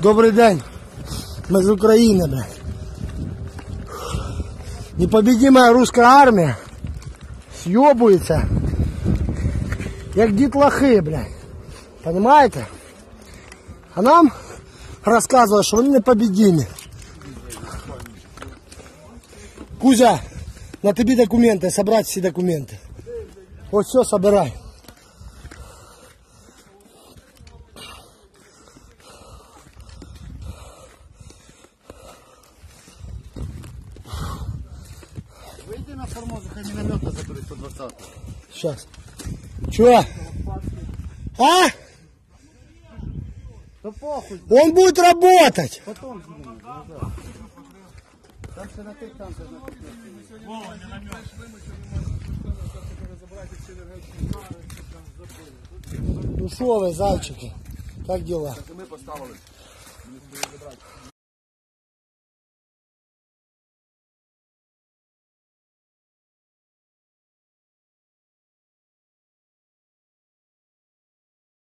Добрый день, мы из Украины, блядь. Непобедимая русская армия съебывается, как дитлахи, блядь. Понимаете? А нам рассказывают, что они непобедимы. Кузя, на тебе документы, собрать все документы. Вот все собирай. Выйди на Формозу, хай миномет на который 120. Сейчас. Чего? А? Да похуй. Он будет работать. Потом. Там все на тех танках. Ну шо вы, зайчики? Как дела? Мы поставили.